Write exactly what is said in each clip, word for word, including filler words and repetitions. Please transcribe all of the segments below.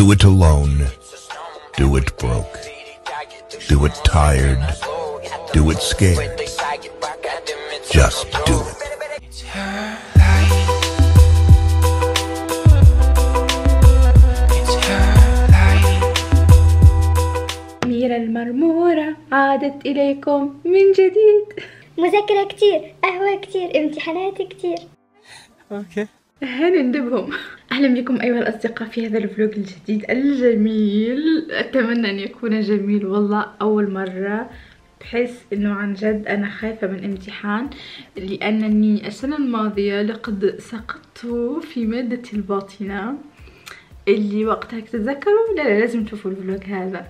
Do it alone. Do it broke. Do it tired. Do it scared. Just do it. It's her life. It's her life. ميرا المرمورة عادت إليكم من جديد. مذاكرة كتير، قهوة كتير، امتحانات كتير. اوكي. هنندبهم. اهلا بكم ايها الاصدقاء في هذا الفلوق الجديد الجميل، اتمنى ان يكون جميل والله. اول مره بحس انه عن جد انا خايفه من امتحان، لانني السنه الماضيه لقد سقطت في ماده الباطنه اللي وقتها تتذكروا. لا لا لازم تشوفوا الفلوق هذا،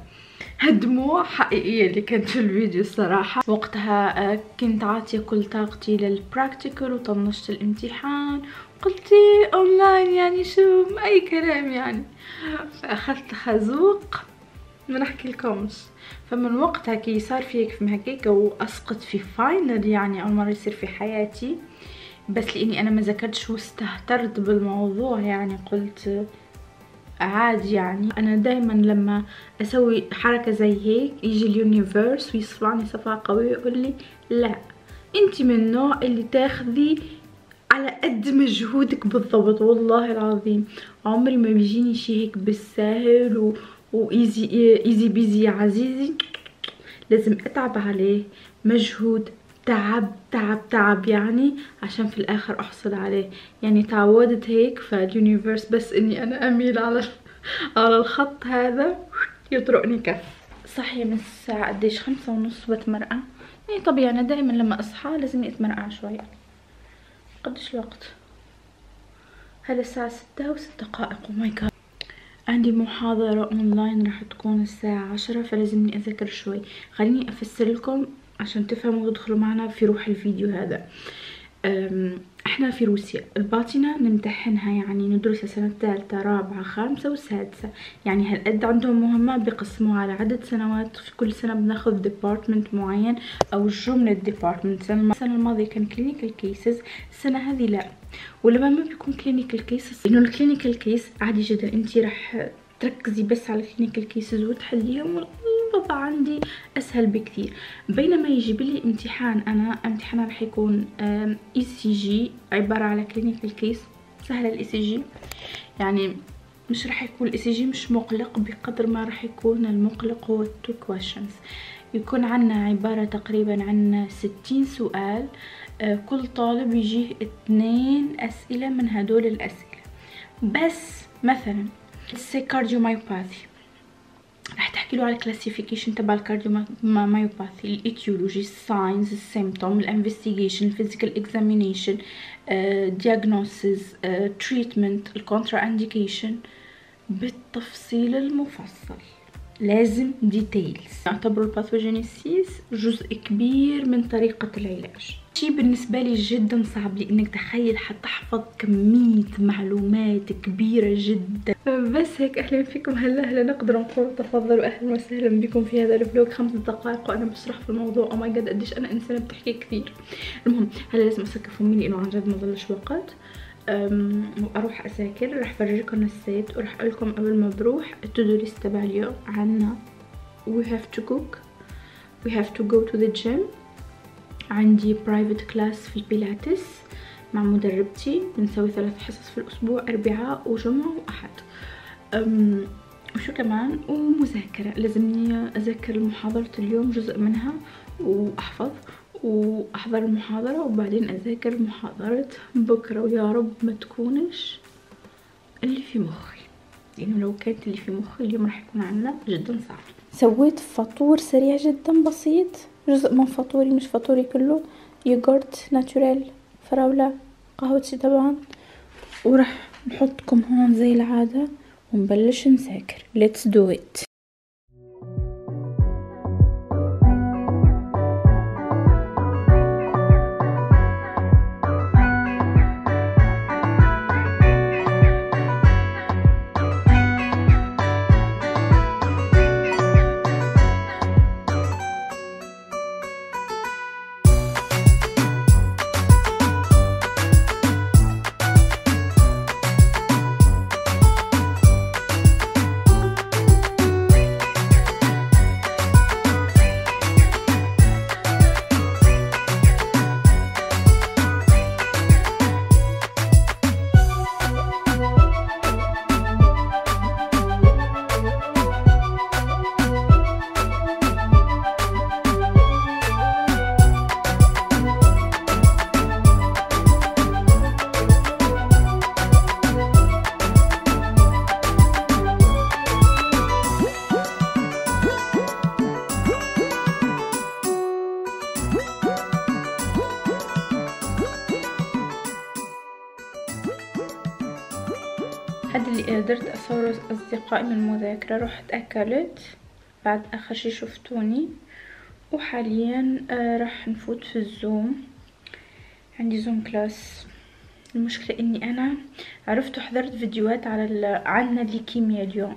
هالدموع حقيقيه اللي كانت في الفيديو الصراحه. وقتها كنت عاطيه كل طاقتي للبراكتيكال وطنشت الامتحان، قلتي اونلاين يعني شو اي كلام يعني، فاخذت خازوق ما نحكي لكمش. فمن وقتها كي صار في هيك فما هيك واسقط في فاينل، يعني اول مره يصير في حياتي، بس لاني انا ما ذاكرتش واستهترت بالموضوع يعني قلت عادي. يعني انا دايما لما اسوي حركه زي هيك يجي اليونيفيرس ويصفعني صفعه قويه ويقول لي لا، انت من النوع اللي تاخذي على قد مجهودك بالضبط. والله العظيم عمري ما بيجيني شي هيك بالساهل و... وايزي ايزي بيزي يا عزيزي، لازم اتعب عليه مجهود، تعب تعب تعب يعني عشان في الاخر احصل عليه. يعني تعودت هيك، فاليونيفيرس بس اني انا اميل على على الخط هذا يطرقني كف. صحيه من الساعه قديش، خمسة ونص، بتمرقع. يعني طبيعي انا دايما لما اصحى لازم اتمرقع شوي. قديش الوقت هلا؟ الساعه ستة وست دقائق. او ماي جاد، عندي محاضره اونلاين راح تكون الساعه عشرة، فلازمني اذاكر شوي. خليني افسر لكم عشان تفهموا وتدخلوا معنا في روح الفيديو هذا. احنا في روسيا الباطنه نمتحنها، يعني ندرسها سنه ثالثه رابعه خامسه وسادسه، يعني هالقد عندهم مهمه. بقسموها على عدد سنوات، في كل سنه بناخذ ديبارتمنت معين او جمله ديبارتمنت. السنه الماضيه كان كلينيكال كيسز، السنه هذه لا. ولما ما بيكون كلينيكال كيسز، انه الكلينيكال كيس عادي جدا، انت راح تركزي بس على الكلينيكال كيسز وتحليهم، الوضع عندي اسهل بكثير. بينما يجيب لي امتحان، انا امتحان راح يكون اي سي جي، عباره على كلينيكال كيس سهله. الاي سي جي يعني مش راح يكون الاي سي جي مش مقلق بقدر ما راح يكون المقلق هو التو كويشنز. يكون عندنا عباره تقريبا عن ستين سؤال، كل طالب يجيه اثنين اسئله من هدول الاسئله بس. مثلا الكارديومايوباثي راح تحكي له على الكلاسيفيكيشن تبع الكارديومايوباثي، الايتيولوجي، الساينز، السيمبتوم، الانفستيجيشن، الفيزيكال اكزامينيشن، دياغنوسيس، تريتمنت، الكونترا انديكيشن، بالتفصيل المفصل. لازم ديتيلز. يعتبروا الباثوجينيسيس جزء كبير من طريقه العلاج. شي بالنسبه لي جدا صعب، لانك تخيل حتحفظ كميه معلومات كبيره جدا. بس هيك اهلا فيكم، هلا هلا نقدر نقول تفضلوا اهلا وسهلا بكم في هذا الفلوق. خمس دقائق وانا بشرح في الموضوع. او ماي جاد قديش انا انسانه بتحكي كثير. المهم هلا لازم اسكر فمي لانه عن جد ما ضلش وقت، واروح اذاكر. راح فرجيكم السيت وراح اقول لكم قبل ما بروح التودو ليست تبع اليوم. عندنا we have to cook, we have to go to the gym. عندي برايفت كلاس في البيلاتس مع مدربتي، بنسوي ثلاث حصص في الاسبوع، اربعاء وجمعه واحد. أم وشو كمان؟ ومذاكره، لازمني اذاكر محاضره اليوم جزء منها واحفظ، واحضر المحاضره وبعدين اذاكر محاضره بكره. ويا رب ما تكونش اللي في مخي، لانه يعني لو كانت اللي في مخي اليوم راح يكون عندنا جدا صعب. سويت فطور سريع جدا بسيط، جزء من فطوري مش فطوري كله، يوغورت ناتشورال، فراوله، قهوتي طبعا. وراح نحطكم هون زي العاده ونبلش نذاكر. ليتس دو ات. درت أصور أصدقائي من المذاكرة، رحت أكلت بعد آخر شي شفتوني. وحاليا راح نفوت في الزوم، عندي زوم كلاس. المشكلة اني انا عرفت وحضرت فيديوهات على عن الليكيميا اليوم،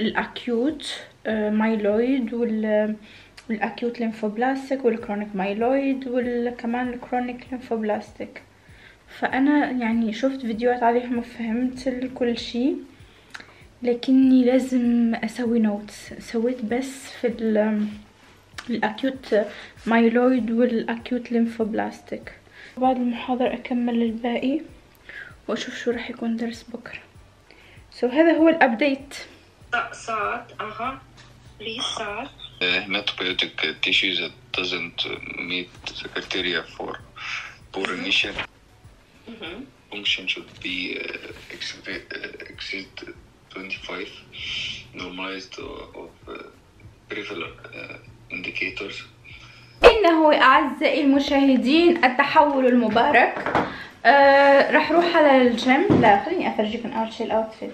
الاكيوت مايلويد والاكيوت ليمفوبلاستيك والكرونيك مايلويد وكمان الكرونيك ليمفوبلاستيك. فانا يعني شفت فيديوهات عليهم وفهمت كل شيء، لكني لازم اسوي نوت. سويت بس في الاكيوت مايلويد والاكيوت ليمفوبلاستيك. بعد المحاضرة أكمل الباقي وأشوف شو راح يكون درس بكرة. سو so, هذا هو الأبديت. صارت أها لي صار هيماتوبيوتيك تيشيز ذات دازنت ميت كريتيريا فور بور إنيشال فانكشن شود بي اكسيد خمسة وعشرين نورماليزد أوف بريفالنت إنديكيتورز. إنه أعزائي المشاهدين التحول المبارك. أه راح روح على الجيم. لا خليني أفرجيكم أول شي الأوتفيت.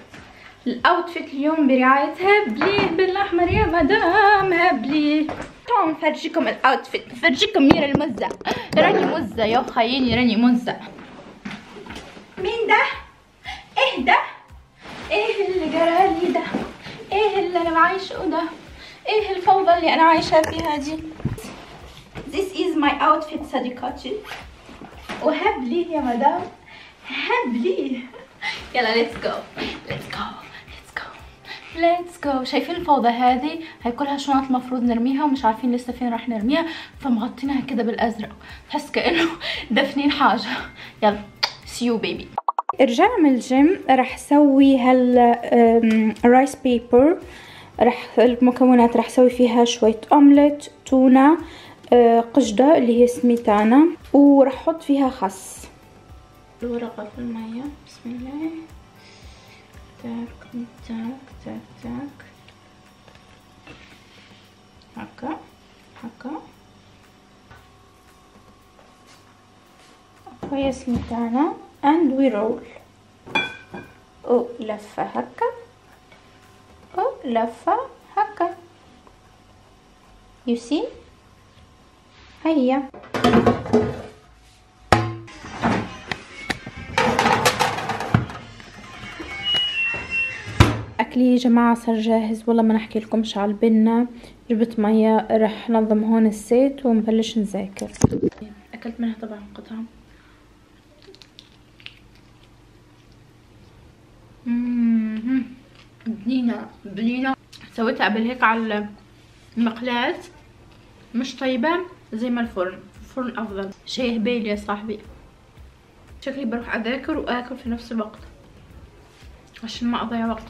الأوتفيت اليوم برعاية هبلي بالأحمر يا مدام هبلي. تعالوا نفرجيكم الأوتفيت، نفرجيكم ميرا المزة. راني مزة يا خيالي، راني مزة. مين ده؟ إيه ده؟ إيه اللي جرالي ده؟ إيه اللي أنا عايشه ده؟ إيه الفوضى اللي أنا عايشة فيها دي؟ This is my outfit صديقاتي. وهبلي يا مدام هبلي. يلا let's go let's go let's go let's go. شايفين الفوضى هذه؟ هي كلها شنط المفروض نرميها ومش عارفين لسه فين راح نرميها، فمغطينها كده بالازرق، تحس كانه دفنين حاجه. يلا see you baby. رجعنا من الجيم، راح اسوي هال رايس بيبر. راح المكونات راح اسوي فيها شويه اومليت، تونه، قشدة اللي هي سميتانا، وراح احط فيها خس. الورقة في المية، بسم الله. تاك تاك تاك تاك هكا هكا. وهي سميتانا and we roll. او لفة هكا، او لفة هكا. you see هيا. اكلي يا جماعه صار جاهز، والله ما نحكي لكمش على البنه. جبت ميه، رح ننظم هون السيت ونبلش نذاكر. اكلت منها طبعا قطعه. امم بنينه بنينه سويتها قبل هيك على المقلاة، مش طيبه زي ما الفرن، الفرن افضل. شيء هبيل يا صاحبي. شكلي بروح اذاكر واكل في نفس الوقت عشان ما اضيع وقت.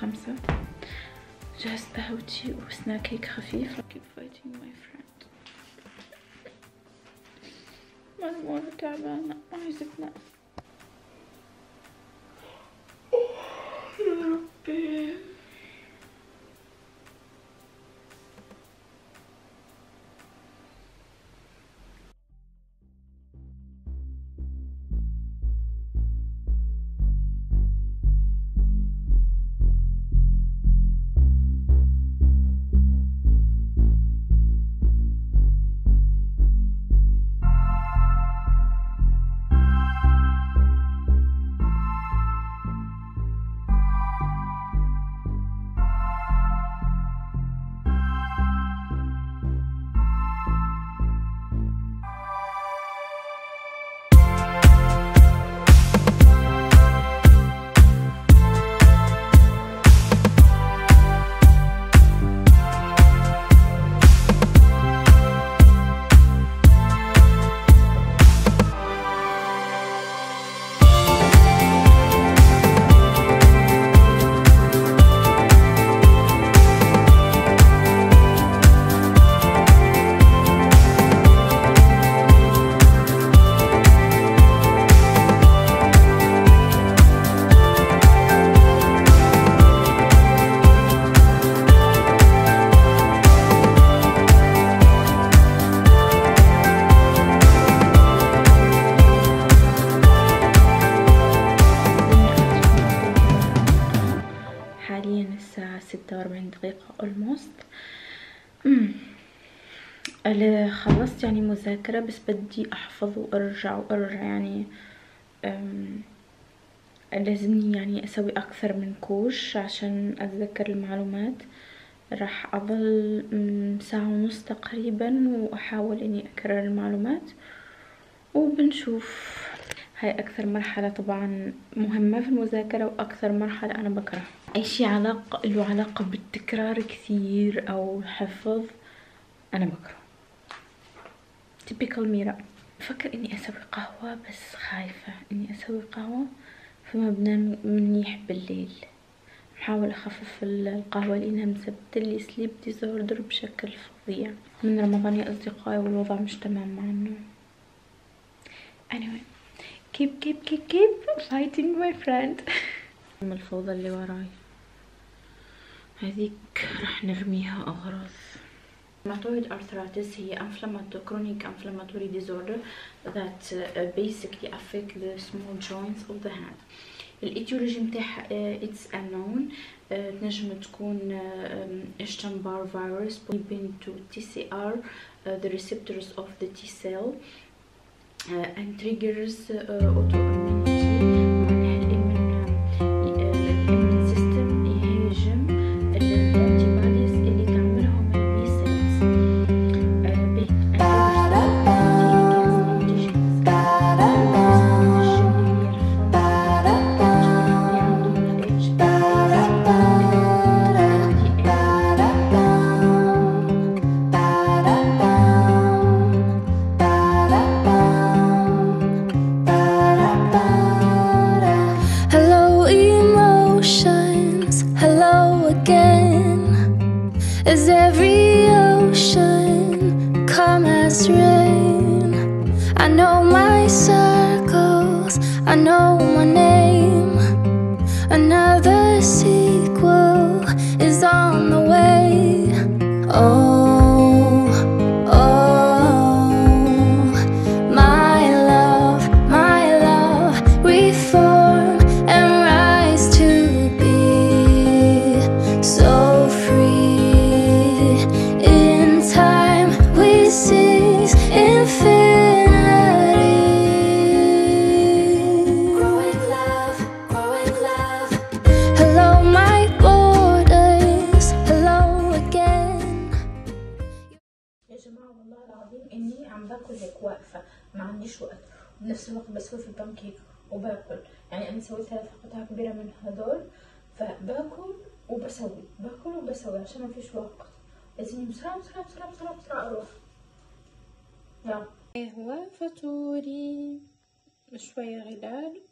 خمسة. جهزت قهوتي وسناك هيك خفيف. keep fighting my friend. ملمومة تعبانة عايزتنا. يا ربي خلصت يعني مذاكرة، بس بدي احفظ وارجع وارجع يعني. لازمني يعني اسوي اكثر من كوش عشان اتذكر المعلومات. راح اضل ساعة ونص تقريبا واحاول اني اكرر المعلومات وبنشوف. هاي اكثر مرحلة طبعا مهمة في المذاكرة، واكثر مرحلة انا بكره اي شي علاقة له علاقة بالتكرار كثير او حفظ، انا بكره. typical ميرا. بفكر اني اسوي قهوة بس خايفة اني اسوي قهوة فما بنام منيح بالليل. بحاول اخفف القهوة لانها مسببتلي سليب ديزوردر بشكل فظيع من رمضان يا اصدقائي، والوضع مش تمام مع النوم. anyway keep keep keep keep fighting my friend. ام الفوضى اللي وراي هذيك راح نرميها اغراض. Rheumatoid arthritis هي inflammatory chronic inflammatory disorder that basically affect the small joints of the hand. الإيتيولوجي متاعها it's unknown. تنجم تكون Epstein-Barr virus binding to تي سي آر, the receptors of the T cell, and triggers autoimmune. فباكل وبسوي باكل وبسوي عشان ما فيش وقت، لازم بسرعة بسرعة بسرعة بسرعة بسرعة أروح. يلا قهوة فطوري شوية غلال.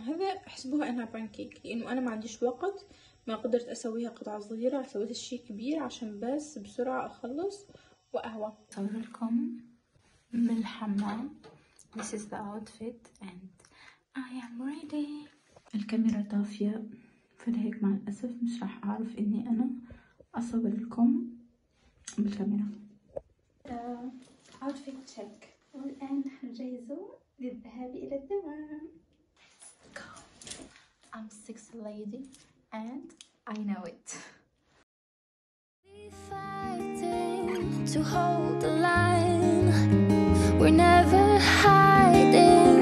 هذا حسبوها أنها بانكيك لأنه أنا ما عنديش وقت، ما قدرت أسويها قطعة صغيرة، سويت الشي كبير عشان بس بسرعة أخلص. وقهوة صور لكم من الحمام. This is the outfit and I am ready. الكاميرا طافية فلهيك مع الأسف مش راح أعرف إني أنا أصور لكم بالكاميرا. outfit check. والآن حنجهز للذهاب إلى الدوام. Let's go. I'm sexy lady and I know it. Fighting to hold the line. We're never hiding.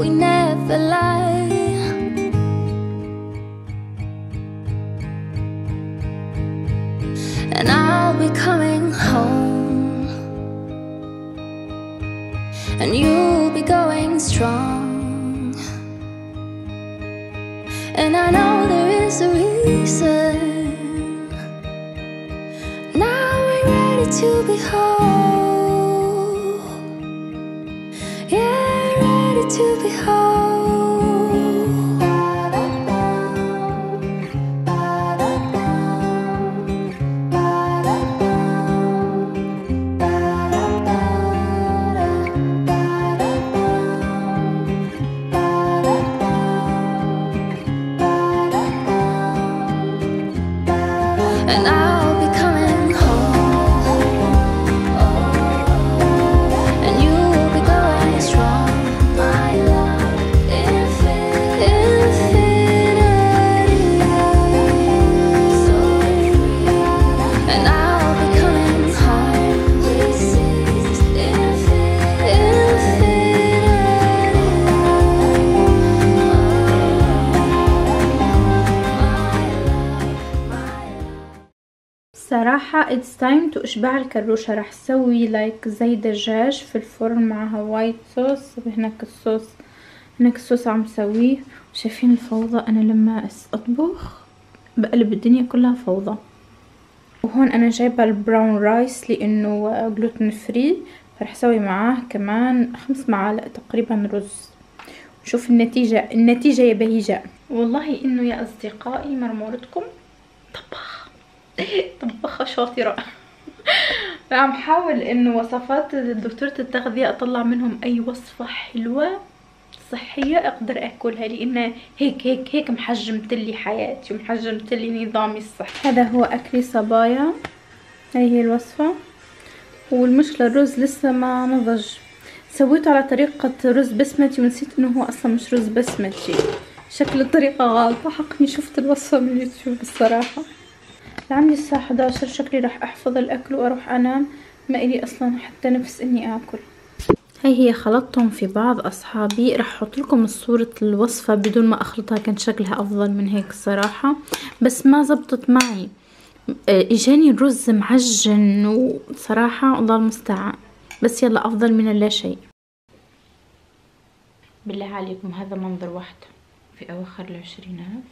We never lie. And I'll be coming home, and you'll be going strong. And I know there is a reason. Now we're ready to be whole. Yeah, ready to be whole. And I'll be coming home. بقى it's time to اشبع الكروشة. راح اسوي لايك زي دجاج في الفرن معها وايت صوص. وهناك الصوص هناك الصوص عم سويه. شايفين الفوضى؟ انا لما اطبخ بقلب الدنيا كلها فوضى. وهون انا جايبه البراون رايس لانه جلوتين فري، فرح اسوي معاه كمان خمس معالق تقريبا رز. شوف النتيجة، النتيجة يا بهيجة. والله انه يا اصدقائي مرمورتكم طباخة طباخة شاطرة. عم حاول انه وصفات دكتورة التغذية اطلع منهم اي وصفة حلوة صحية اقدر اكلها، لان هيك هيك هيك محجمتلي حياتي ومحجمتلي نظامي الصحي. هذا هو اكلي صبايا، هاي هي الوصفة. والمشكلة الرز لسه ما نضج، سويته على طريقة رز بسمتي ونسيت انه هو اصلا مش رز بسمتي، شكل الطريقة غلط. حقني شفت الوصفة من اليوتيوب الصراحة. لعندي الساعة حداشر شكلي راح احفظ الاكل واروح انام، ما الي اصلا حتى نفس اني اكل. هاي هي خلطتهم في بعض اصحابي، راح احط لكم صورة الوصفة بدون ما اخلطها، كان شكلها افضل من هيك الصراحة، بس ما زبطت معي، اجاني الرز معجن وصراحة الله المستعان، بس يلا افضل من لا شيء. بالله عليكم هذا منظر واحدة في اواخر العشرينات،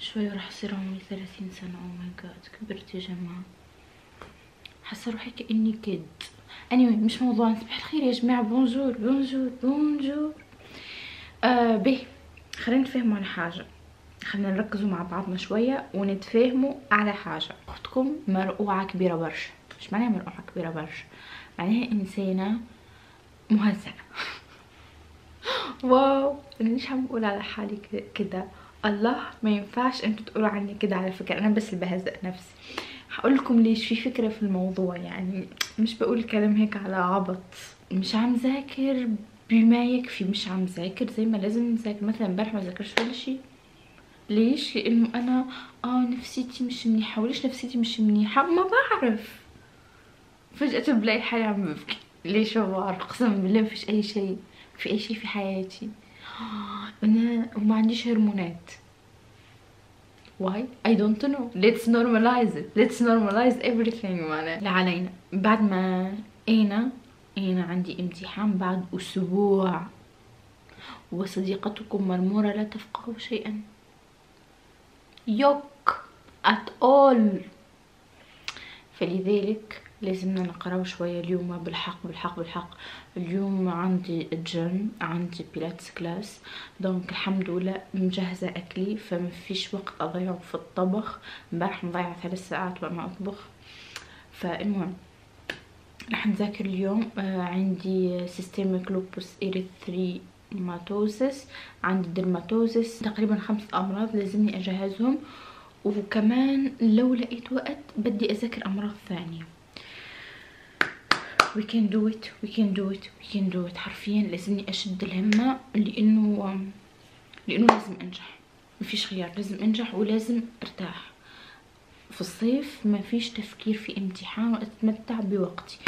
شوي راح يصير عمري ثلاثين سنة. او ماي جاد كبرت يا جماعة، حاسة روحي كأني كد. اني anyway, مش موضوع. صباح الخير يا جماعة، بونجور بونجور بونجور. آه به خلينا نتفاهموا على حاجة، خلينا نركزوا مع بعضنا شوية ونتفاهموا على حاجة. اختكم مرقوعة كبيرة برشا. مش معناها مرقوعة كبيرة برشا، معناها انسانة مهزأة. واو انا ليش عم بقول على حالي كده؟ الله ما ينفعش انتوا تقولوا عني كده. على فكرة انا بس اللي بهزأ نفسي. هقول لكم ليش، في فكرة في الموضوع، يعني مش بقول كلام هيك على عبط. مش عم ذاكر بما يكفي، مش عم ذاكر زي ما لازم نذاكر. مثلا امبارح ما ذاكرش ولا شيء. ليش؟ لانه انا اه نفسيتي مش منيحه. وليش نفسيتي مش منيحه؟ ما بعرف، فجاه بلاقي حالي عم ببكي. ليش؟ ما بعرف قسما بالله. ما فيش اي شيء، ما في اي شيء في حياتي. انا وما عنديش هرمونات. why I don't know. let's normalize it. let's normalize everything. معناها لا علينا. بعد ما انا انا عندي امتحان بعد اسبوع، وصديقتكم مرموره لا تفقه شيئا يوك at all. فلذلك لازمنا نقراو شويه اليوم. بالحق بالحق بالحق اليوم عندي الجيم، عندي بيلاتس كلاس، دونك الحمد لله مجهزه اكلي، فما فيش وقت اضيعه في الطبخ. امبارح نضيع ثلاث ساعات وانا اطبخ. فالمهم راح نذاكر اليوم. آه عندي سيستيميك لوبوس إيريثري ماتوزس، عندي درماتوزس، تقريبا خمس امراض لازمني اجهزهم. وكمان لو لقيت وقت بدي اذاكر امراض ثانيه. we can do it we can do it we can do it. حرفيا لازمني اشد الهمه، لانه لانه لازم انجح، مفيش خيار، لازم انجح ولازم ارتاح. في الصيف مفيش تفكير في امتحان، واتمتع بوقتي.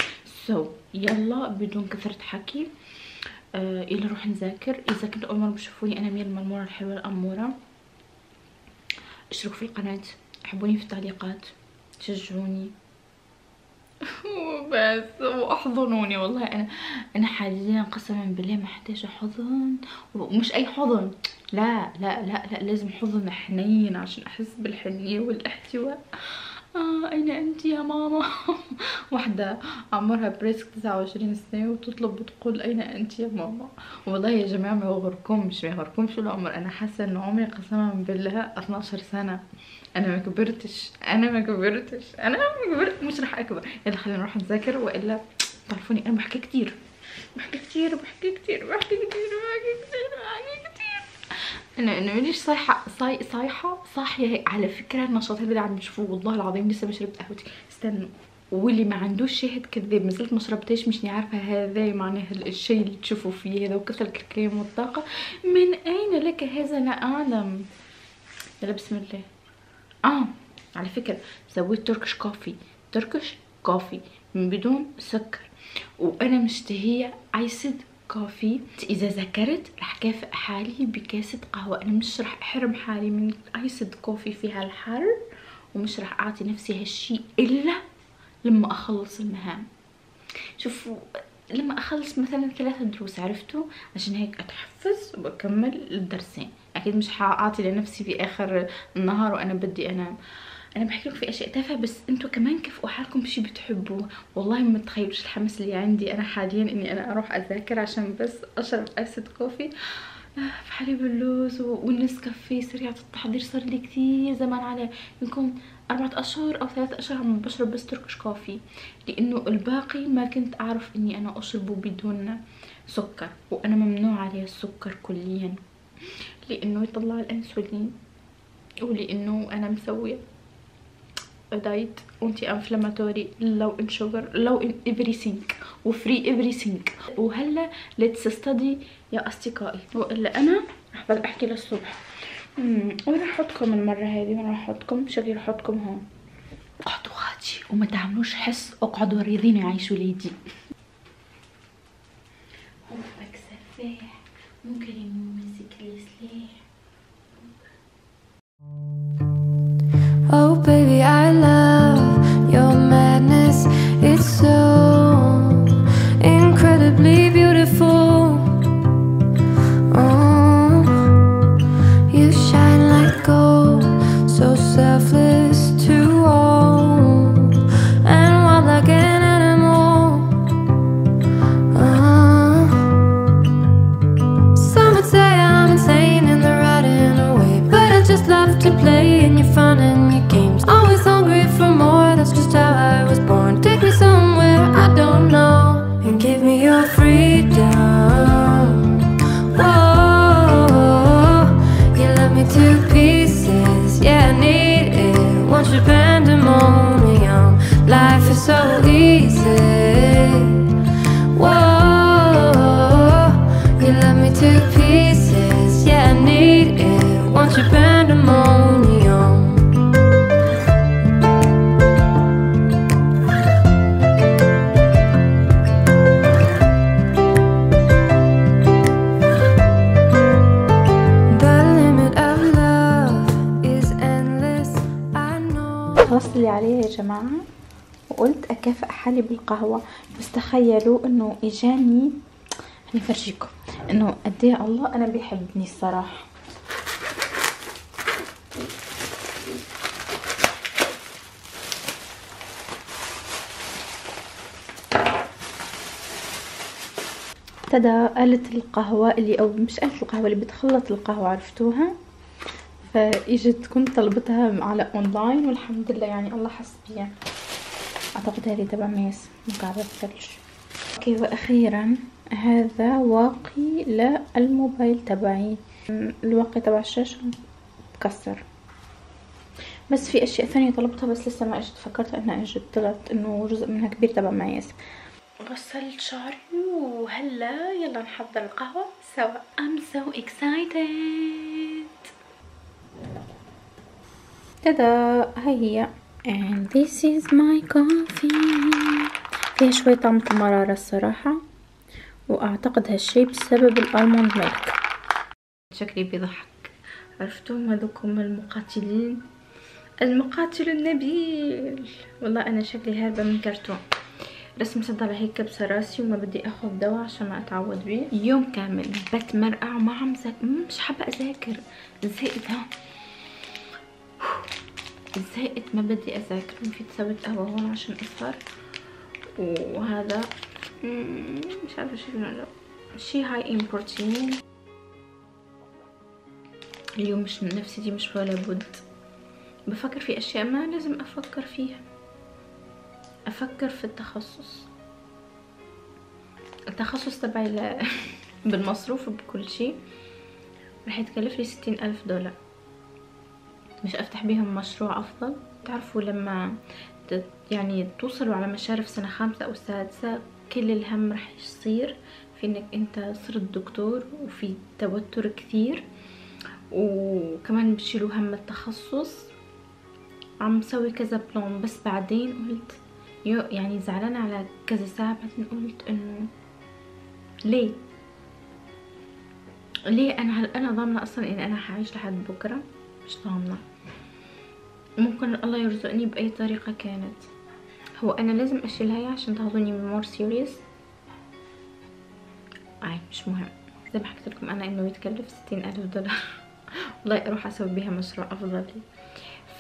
سو so, يلا بدون كثره حكي. آه يلا نروح نذاكر. اذا كنتوا اول مره بتشوفوني انا ميرا المرموره الحلوه الاموره، اشتركوا في القناه، حبوني في التعليقات، شجعوني وبس، واحضنوني. والله انا انا حاليا قسما بالله محتاجه حضن، ومش اي حضن، لا لا لا لا، لازم حضن حنين عشان احس بالحنيه والاحتواء. آه أين أنت يا ماما؟ واحدة عمرها بريسك تسعة وعشرين سنة وتطلب وتقول أين أنت يا ماما؟ والله يا جماعة ما يغركمش ما يغركمش العمر. أنا حاسة إن عمري قسما بالله اثناشر سنة، أنا ما كبرتش، أنا ما كبرتش، أنا ما كبرت، مش راح أكبر. يلا خلينا نروح نذاكر، وإلا تعرفوني أنا بحكي كتير بحكي كتير بحكي كتير بحكي كتير بحكي كتير بحكي كتير. أنا أنا مانيش صايحة صاي صايحة صاحية. على فكرة النشاط هذا اللي عم تشوفوه والله العظيم لسه ما شربت قهوتي، استنوا. واللي ما عندوش شاهد كذاب، مازلت ما شربتهاش، مش عارفة هذا معناه الشيء اللي تشوفوا فيه هذا وكثر الكريم والطاقة. من أين لك هذا لا أعلم. يلا بسم الله. آه على فكرة سويت تركش كوفي، تركش كوفي من بدون سكر، وأنا مشتهية عايسد كوفي. اذا ذكرت رح كافئ حالي بكاسه قهوه. انا مش رح احرم حالي من ايسد كوفي في هالحر ومش راح اعطي نفسي هالشي الا لما اخلص المهام. شوفوا لما اخلص مثلا ثلاثة دروس، عرفتوا؟ عشان هيك اتحفز وبكمل الدرسين. اكيد مش حاعطي لنفسي في اخر النهار وانا بدي انام. انا بحكي لكم في اشياء تافهه بس انتوا كمان كافئوا حالكم بشي بتحبوه. والله ما تتخيلوش الحماس اللي عندي انا حاليا اني انا اروح اذاكر عشان بس اشرب ايسد كوفي في حليب اللوز والنسكافيه سريعه التحضير. صار لي كثير زمان عليه، يمكن اربعة اشهر او ثلاثة اشهر ما بشرب بس تركش كوفي، لانه الباقي ما كنت اعرف اني انا اشربه بدون سكر، وانا ممنوع عليه السكر كليا لانه يطلع الانسولين، ولانه انا مسويه دايت انتي انفلاماتوري لو ان شوجر لو ان everything وفري everything. وهلا ليتس ستدي يا اصدقائي، والا انا راح بضل احكي للصبح. امم وين راح احطكم المره هذه؟ وين راح احطكم؟ شكلي راح احطكم هون. اقعدوا غادي وما تعملوش حس، اقعدوا ريضيني عايش وليدي. حبك سفاح ممكن يمسك لي سلاح. Oh baby I love your madness, it's so incredibly beautiful. Oh, you shine like gold, so selfless to all, and wild like an animal. Oh, some would say I'm insane and they're right in a way, but I just love to play and you're fun and life is so easy. Whoa, you love me to pieces. Yeah, I need it. Won't you pandemonium? The limit of love is endless. I know. خلصت اللي عليه يا جماعة. قلت اكافئ حالي بالقهوه، بس تخيلوا انه اجاني. هني فرجيكم انه قد ايه الله انا بيحبني الصراحه. تدا قالت القهوه اللي او مش قالت القهوه اللي بتخلط القهوه، عرفتوها؟ فاجت كنت طلبتها على اونلاين والحمد لله يعني الله حسبي. اعتقد هذه تبع ميس مكعبات ثلج. اوكي واخيرا هذا واقي للموبايل تبعي. الواقي تبع الشاشه مكسر، بس في اشياء ثانيه طلبتها بس لسه ما اجت. فكرت انها اجت، طلعت انه جزء منها كبير تبع ميس. غسلت شعري وهلا يلا نحضر القهوه سوا. I'm so excited. تدا هاي هي. And this is my coffee. فيها شوي طعمة المرارة الصراحة، واعتقد هالشي بسبب الالموند ميلك. شكلي بيضحك، عرفتم هذوكم المقاتلين، المقاتل النبيل. والله انا شكلي هاربة من كرتون. رسمة طالعة هيك كبسة راسي وما بدي اخذ دواء عشان ما اتعود بيه. يوم كامل بتمرقع وما عم ذاكر، مش حابة اذاكر، زهقت. ها زهقت ما بدي اذاكر. مفيد سويت قهوه هون عشان اسهر. وهذا مش عارفه شنو، شي هاي بروتين. اليوم مش نفسيتي مش ولا بد. بفكر في اشياء ما لازم افكر فيها، افكر في التخصص التخصص تبعي ل... بالمصروف وبكل شي. راح يتكلف لي ستين الف دولار. مش افتح بيهم مشروع افضل؟ تعرفوا لما يعني توصلوا على مشارف سنه خامسه او سادسه كل الهم رح يصير في انك انت صرت دكتور، وفي توتر كثير، وكمان بتشيلوا هم التخصص. عم سوي كذا بلان، بس بعدين قلت يعني زعلانه على كذا ساعه. بعدين قلت انه ليه ليه انا هل انا ضامنه اصلا ان انا حعيش لحد بكره؟ مش ضامنه. ممكن الله يرزقني باي طريقه كانت. هو انا لازم اشيلها هي عشان تاخذوني مور سيريس، اي مش مهم. زي ما حكيت لكم انا انه يتكلف ستين الف دولار. والله اروح اسوي بيها مشروع افضل لي.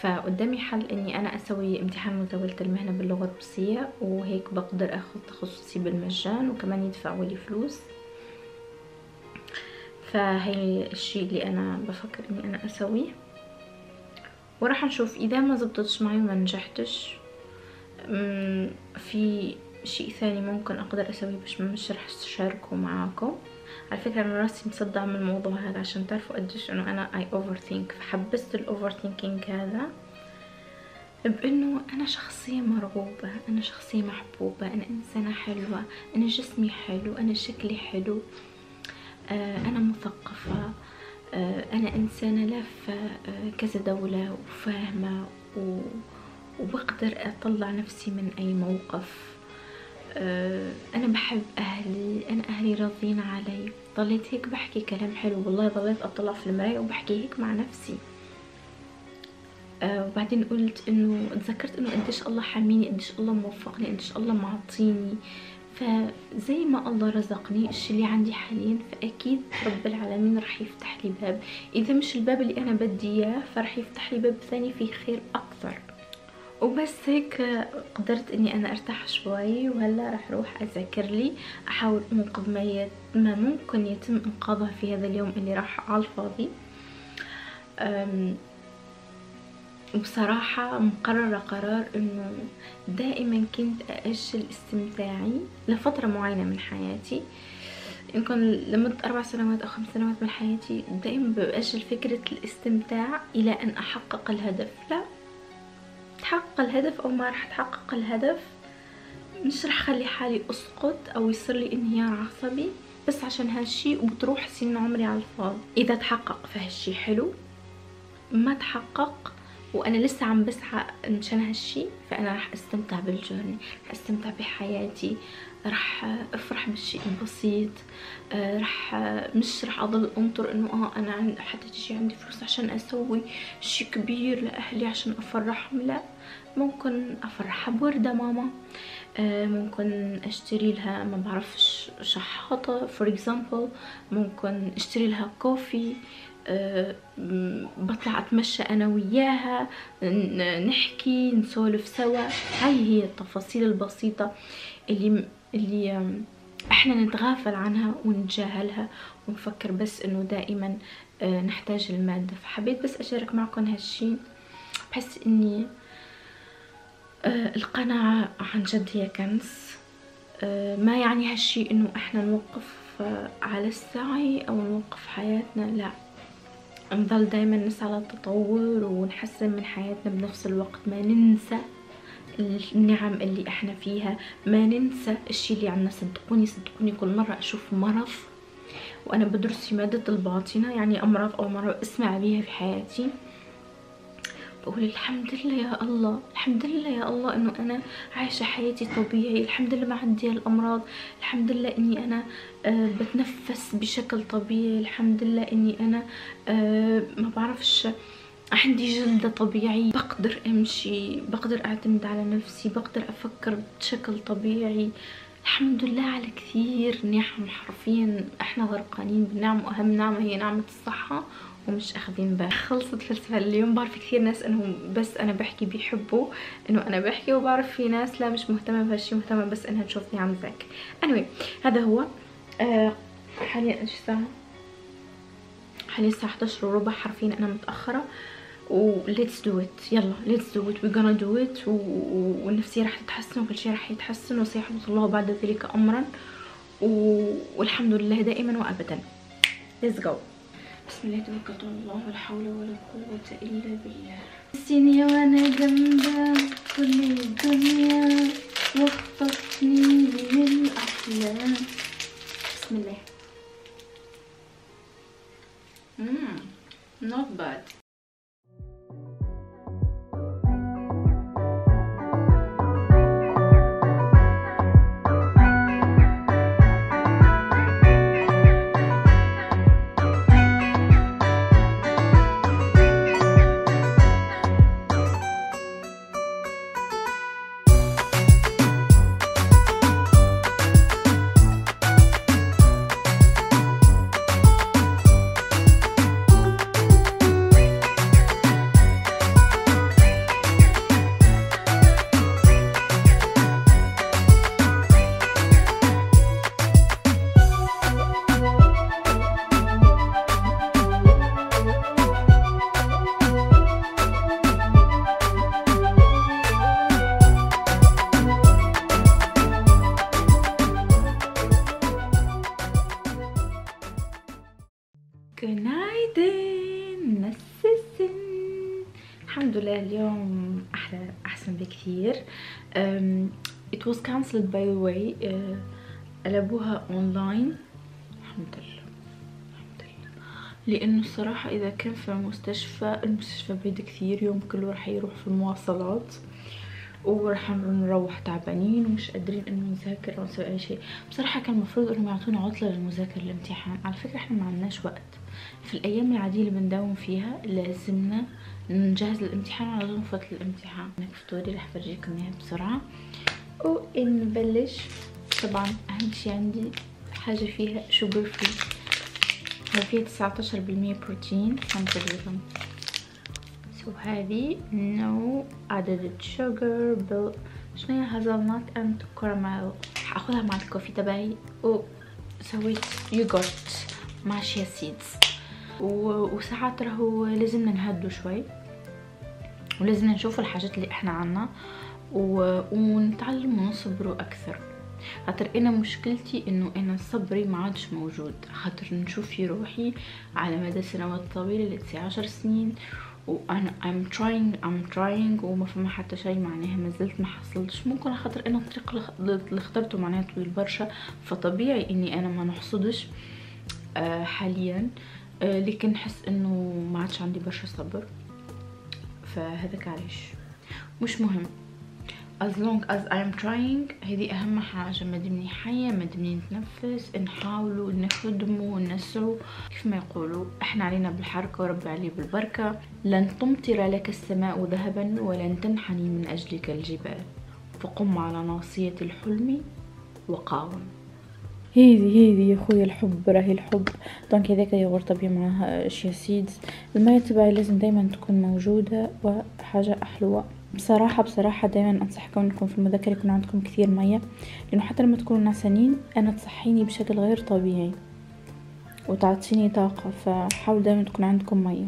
فقدامي حل اني انا اسوي امتحان مزاوله المهنه باللغه الروسيه، وهيك بقدر اخذ تخصصي بالمجان وكمان يدفعوا لي فلوس. فهي الشيء اللي انا بفكر اني انا اسويه، وراح نشوف اذا ما زبطتش معي وما نجحتش في شيء ثاني ممكن اقدر اسويه، باش مش راح اشاركه معاكم. على فكره انا راسي مصدعه من الموضوع هذا عشان تعرفوا قديش انه انا اي اوفر ثينك. فحبست الاوفر ثينكينج هذا بانه انا شخصيه مرغوبه، انا شخصيه محبوبه، انا انسانه حلوه، انا جسمي حلو، انا شكلي حلو، انا مثقفه، انا انسانه لافه كذا دوله وفاهمه وبقدر اطلع نفسي من اي موقف. انا بحب اهلي، انا اهلي راضيين علي. ضليت هيك بحكي كلام حلو، والله ضليت اطلع في المرايه وبحكي هيك مع نفسي. وبعدين قلت انه تذكرت انه قديش الله حاميني، قديش الله موفقني، قديش الله معطيني. فزي ما الله رزقني الشي اللي عندي حاليا، فاكيد رب العالمين راح يفتح لي باب، اذا مش الباب اللي انا بدي اياه فراح يفتح لي باب ثاني فيه خير اكثر. وبس هيك قدرت اني انا ارتاح شوي. وهلا راح اروح اذاكر لي، احاول انقذ ما ما ممكن يتم انقاذها في هذا اليوم اللي راح على الفاضي. وبصراحه مقرره قرار انه دائما كنت ااجل استمتاعي لفتره معينه من حياتي، يمكن لمده اربع سنوات او خمس سنوات من حياتي، دائما باجل فكره الاستمتاع الى ان احقق الهدف. لا تحقق الهدف او ما راح تحقق الهدف، مش راح اخلي حالي اسقط او يصير لي انهيار عصبي بس عشان هالشي وبتروح سنين عمري على الفاضي. اذا تحقق فهالشي حلو، ما تحقق وانا لسه عم بسعى مشان هالشي فانا راح استمتع بالجورني، راح استمتع بحياتي، راح افرح بالشيء البسيط، راح مش راح اضل انطر انه اه انا حتى تجي عندي فرصه عشان اسوي شيء كبير لاهلي عشان افرحهم. لا، ممكن افرحها بورده ماما، ممكن اشتري لها ما بعرفش شحاطه فور اكزامبل، ممكن اشتري لها كوفي، أه بطلع اتمشى انا وياها، نحكي نسولف سوا. هاي هي التفاصيل البسيطه اللي اللي احنا نتغافل عنها ونتجاهلها ونفكر بس انه دائما أه نحتاج الماده. فحبيت بس اشارك معكم هالشي. بحس اني أه القناعه عن جد هي كنز. أه ما يعني هالشي انه احنا نوقف أه على السعي او نوقف حياتنا، لا، نضل دايما نسعى للتطور ونحسن من حياتنا بنفس الوقت، ما ننسى النعم اللي احنا فيها، ما ننسى الشي اللي عنا. صدقوني صدقوني كل مرة اشوف مرض، وانا بدرس في مادة الباطنة، يعني امراض او مرض اسمع بيها في حياتي، بقول الحمد لله يا الله، الحمد لله يا الله انه انا عايشة حياتي طبيعي، الحمد لله ما عندي الامراض، الحمد لله اني انا آه بتنفس بشكل طبيعي، الحمد لله اني انا آه ما بعرفش عندي جلدة طبيعي، بقدر امشي، بقدر اعتمد على نفسي، بقدر افكر بشكل طبيعي. الحمد لله على كثير نعم، حرفيا احنا غرقانين بالنعم، واهم نعمة هي نعمة الصحة ومش اخذين بالي. خلصت فلسفه اليوم. بعرف كثير ناس انهم بس انا بحكي بيحبوا انه انا بحكي، وبعرف في ناس لا مش مهتمه بهالشي، مهتمه بس انها تشوفني عم ذاكر. anyway هذا هو آه حاليا ايش الساعه؟ حاليا الساعه احدعش وربع، حرفيا انا متاخره. و let's do it، يلا let's do it، we gonna do it. والنفسيه راح تتحسن وكل شيء راح يتحسن، وسيحدث الله بعد ذلك امرا، والحمد لله دائما وابدا. let's go. بسم الله توكلت على الله، ولا حول ولا قوة إلا بالله. نسيني وأنا جنبك كل الدنيا، واخطفني من الأحلام. بسم الله. مم not bad. لله اليوم احلى احسن بكثير. it was cancelled by the way. قلبوها اونلاين الحمد لله الحمد لله، لانه الصراحه اذا كان في مستشفى المستشفى بعيد كثير، يوم كله راح يروح في المواصلات وراح نروح تعبانين ومش قادرين انه نذاكر او نسوي اي شيء. بصراحه كان المفروض انهم يعطونا عطله للمذاكره الامتحان. على فكره احنا ما عندناش وقت، في الايام العاديه اللي بنداوم فيها لازمنا نجهز الامتحان على طول فتره الامتحان. انا فطوري راح افرجيكم اياه بسرعه ونبلش. طبعا اهم شيء عندي حاجه فيها شوجر فري، هو فيها تسعتاشر بالمية بروتين تقريبا، سو هذه نو ادد شوجر بل شنو هازلنات اند كراميل. هاخدها مع الكوفي تبعي وسويت يوجورت مع شيا سيدز. وساعات راهو لازمنا نهدو شوي ولازمنا نشوف الحاجات اللي احنا عنا ونتعلم ونصبروا اكثر، خاطر انا مشكلتي انه انا صبري ما عادش موجود، خاطر نشوف في روحي على مدى سنوات طويله اللي تسع عشر سنين وانا I'm trying I'm trying وما فما حتى شيء، معناها ما زلت ما حصلتش. ممكن خاطر انا الطريق اللي اخترته معناها طويل برشا، فطبيعي اني انا ما نحصدش آه حاليا، آه لكن نحس انه ما عادش عندي برشا صبر، فهذاك علاش. مش مهم as long as I'm trying، هذه اهم حاجه. مادامني حيه مادامني نتنفس نحاولوا نخدموا نسعوا كيف ما يقولوا، احنا علينا بالحركه وربي عليه بالبركه. لن تمطر لك السماء ذهبا ولن تنحني من اجلك الجبال، فقم على ناصيه الحلم وقاوم. هذه هذه يا خويا الحب راهي الحب. دونك هذاك يورطه بيه معاها شيا سيدز. المايه تبعي لازم دائما تكون موجوده وحاجه حلوه. بصراحه بصراحه دائما انصحكم انكم في المذاكره يكون عندكم كثير ميه، لانه حتى لما تكونوا نعسانين انا تصحيني بشكل غير طبيعي وتعطيني طاقه، فحاولوا دائما تكون عندكم ميه.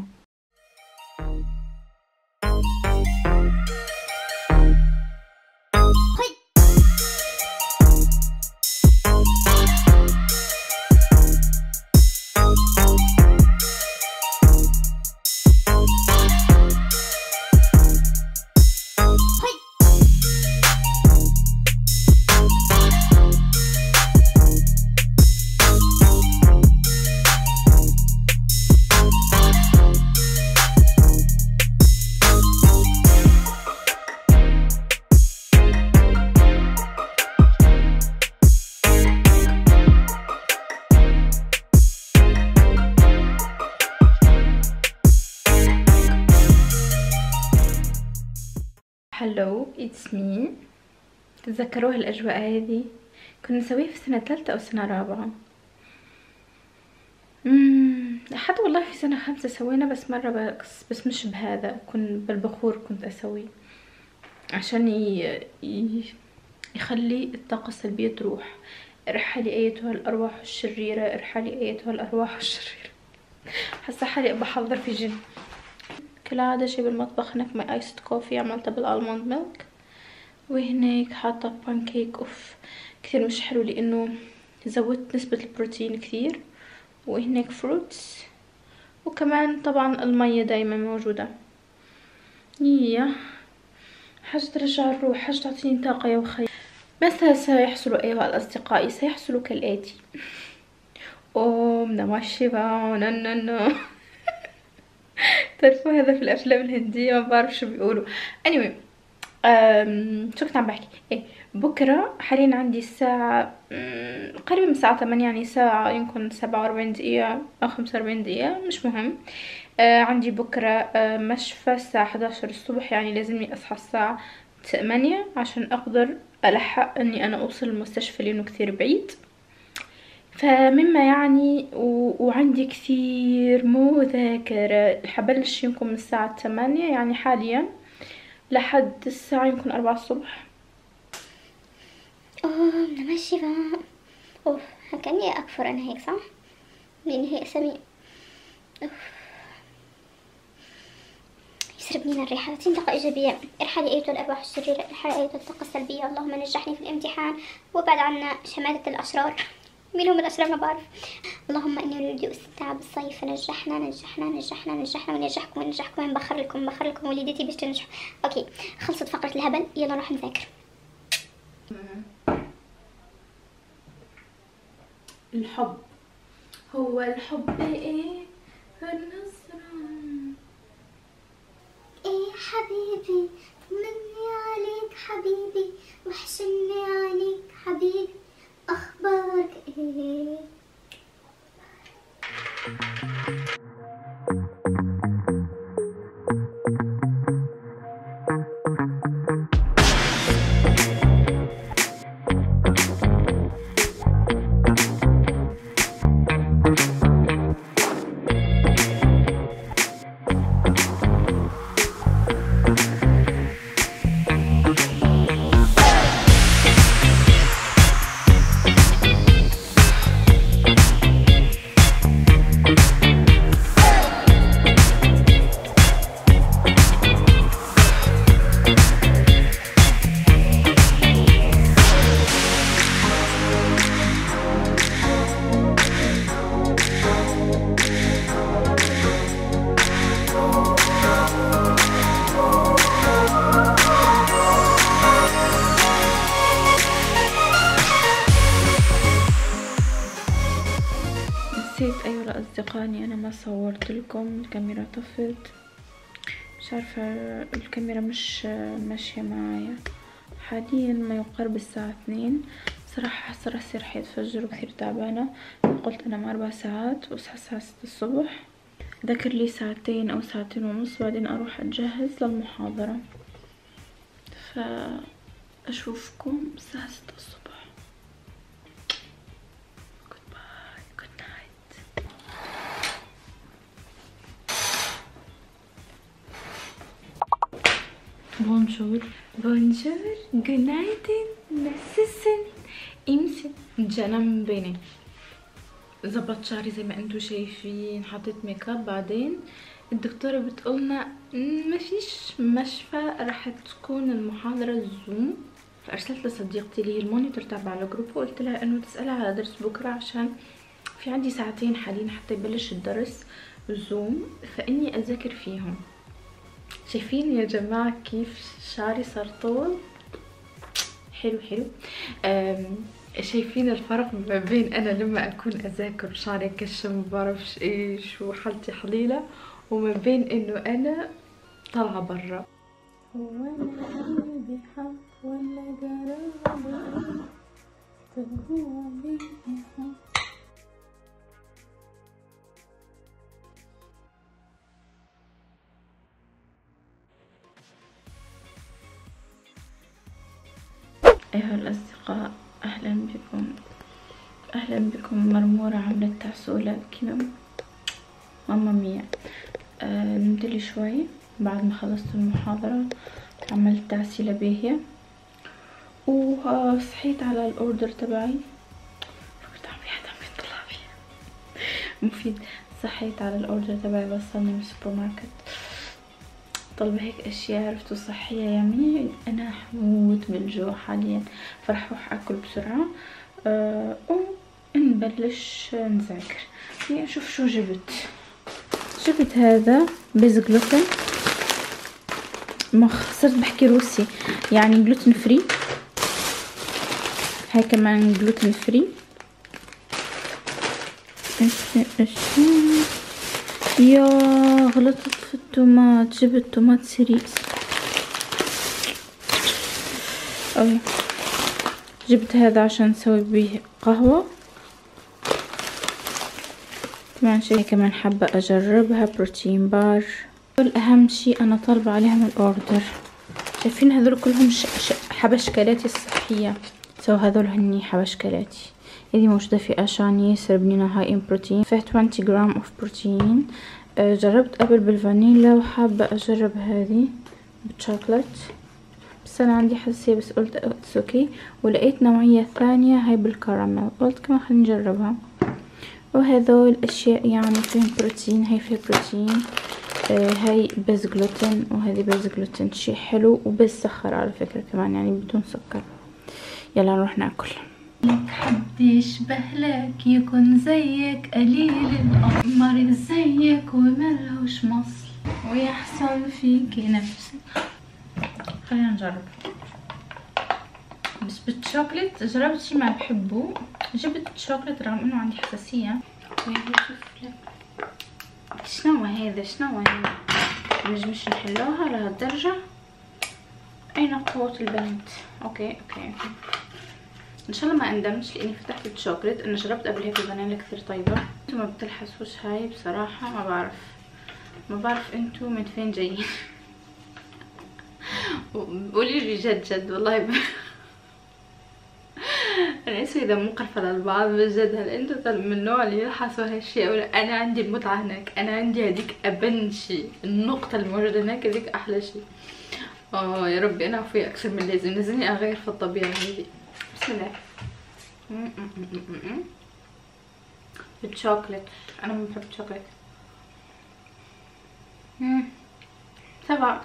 هلو اتس مي. تتذكروها الاجواء هذه كنا نسويها في سنه ثالثه او سنه رابعه، امم لحد والله في سنه خمسه سوينا بس مره بس, بس مش بهذا. كنت بالبخور كنت اسوي عشان ي... ي... يخلي الطاقه السلبيه تروح. ارحلي ايتها الارواح الشريره، ارحلي ايتها الارواح الشريره. حاسه حالي بحضر في جن. كالعادة جايبة المطبخ هناك ماي ايست كوفي، عملتها بالالموند ميلك. وهناك حاطة بانكيك اوف كثير مش حلو لانه زودت نسبة البروتين كثير. وهناك فروتس، وكمان طبعا المية دايما موجودة، هي حاجة ترجع الروح، حاجة تعطيني طاقة يا وخي. ماذا سيحصل ايها الاصدقاء؟ سيحصل كالاتي. اوم نماشيبا نننو، تعرفوا هذا في الافلام الهنديه ما بعرف شو بيقولوا. anyway امم شو كنت عم بحكي؟ ايه بكره حاليا عندي الساعه قريبا من الساعه ثمانية، يعني ساعه يمكن سبعة وأربعين دقيقه او خمسة وأربعين دقيقه مش مهم. آه عندي بكره آه مشفى الساعه حداشر الصبح، يعني لازمني اصحى الساعه ثمانية عشان اقدر الحق اني انا اوصل المستشفى لانه كثير بعيد، فمما يعني و... وعندي كثير مذاكرة. حبلش يمكن من الساعة ثمانية يعني حاليا لحد الساعة يمكن أربعة الصبح. اوه نمشي بقى. اوه كأني أكفر أنا هيك صح؟ لأن هي أسامي اوه يسرب لينا الريحة. ثلاثين طاقة إيجابية. ارحلي أيتها الأرواح الشريرة، ارحلي أيتها الطاقة السلبية، اللهم نجحني في الامتحان وابعد عنا شماتة الأشرار. مين هم الأشرار ما بعرف. اللهم إني ولدي أستمتع بالصيف، نجحنا نجحنا نجحنا نجحنا ونجحكم ونجحكم ونبخرلكم بخرلكم وليدتي باش تنجحوا. أوكي خلصت فقرة الهبل، يلا نروح نذاكر. الحب هو الحب إيه النصرة إيه حبيبي، مني عليك حبيبي، وحشني عليك حبيبي، أخبارك إيه؟ أصدقائي أنا ما صورت لكم، الكاميرا طفت، مش عارفة الكاميرا مش ماشية معايا. حاليا ما يقارب الساعة اثنين، صراحة صراحة رحيت فجر وكثير تعبانة، قلت أنا مع أربع ساعات وأصحى الساعة ستة الصبح، ذاكر لي ساعتين أو ساعتين ونص، بعدين أروح أتجهز للمحاضرة. فأشوفكم الساعة ستة الصبح. بونجور بونجور جنايتن مسسن امسن جنم بني. زبط شعري زي ما انتو شايفين، حطيت ميك اب، بعدين الدكتورة بتقولنا مفيش مشفى، راح تكون المحاضرة زوم. فارسلت لصديقتي لي المونيتور تابع الجروب وقلت لها انه تسألها على درس بكرة عشان في عندي ساعتين حاليا حتى يبلش الدرس زوم، فاني اذاكر فيهم. شايفين يا جماعة كيف شعري صار طول؟ حلو حلو. شايفين الفرق ما بين انا لما اكون اذاكر شعري كشم ما بعرفش ايش وحالتي حليلة، وما بين انه انا طالعة برا. هو انا قلبي حب ولا جربي؟ طب هو قلبي حب. ايها الاصدقاء اهلا بكم، اهلا بكم. مرموره عملت تعسوله كيما ماما ميا. آه نمت لي شوي بعد ما خلصت المحاضره، عملت تعسيله باهيه وصحيت على الاوردر تبعي. فكرت عم حدا بيطلع فيها مفيد. صحيت على الاوردر تبعي، وصلني من السوبر ماركت، طلبة هيك اشياء عرفتوا صحيه يعني. انا حموت بالجوع حاليا، فرح اروح اكل بسرعه أه ونبلش نذاكر. يعني شوف شو جبت. جبت هذا بيز جلوتين، ما صرت بحكي روسي يعني، جلوتين فري. هاي كمان جلوتين فري. يا غلطت في التومات، جبت تومات سيريس. اوكي جبت هذا عشان نسوي بيه قهوة. كمان شي كمان حابة اجربها، بروتين بار. دول اهم شي انا طالبة عليهم الاوردر. شايفين هذول كلهم حبشكلاتي الصحية، سو هذول هني حبشكلاتي اللي موجودة في أشاني. سربنينا هاي ام بروتين، فيها عشرين جرام اوف بروتين. جربت قبل بالفانيلا وحابة اجرب هذه بالشوكولات، بس انا عندي حساسية، بس قلت اتس اوكي. ولقيت نوعية ثانية هاي بالكراميل، قلت كمان خلينا نجربها. وهذول الاشياء يعني فيهم بروتين، هاي فيها بروتين، هاي بس جلوتين وهذه بس جلوتين. شي حلو وبس سكر على فكرة كمان، يعني بدون سكر. يلا نروح ناكل. يشبه لك يكون زيك قليل الأمر زيك وملهوش مصل ويحصل فيكي نفسك. خلينا نجرب. بس بالشوكليت جربت شي ما بحبه، جبت الشوكليت رغم انه عندي حساسية. شوف لك شنو هذا، شنو هذا، منجمش نحلوها لهالدرجة. اين قوة البنت؟ اوكي اوكي ان شاء الله ما اندمش لاني فتحت الشوكليت. انا جربت قبل هيك الفانيليا كثير طيبه. انتو ما بتلحسوش هاي بصراحه، ما بعرف ما بعرف انتو من فين جايين. قولي لي جد جد والله ب... انا اسفه اذا مقرفه للبعض بجد. هل انتو من النوع اللي يلحسوا هالشي او لا؟ انا عندي المتعه هناك، انا عندي هذيك ابن شي، النقطه الموجوده هناك هذيك احلى شي. اه يا ربي انا عفويه اكثر من اللازم، لازمني اغير في الطبيعه هذي. بسم الله. الشوكليت انا ما بحب الشوكليت. امم سبعة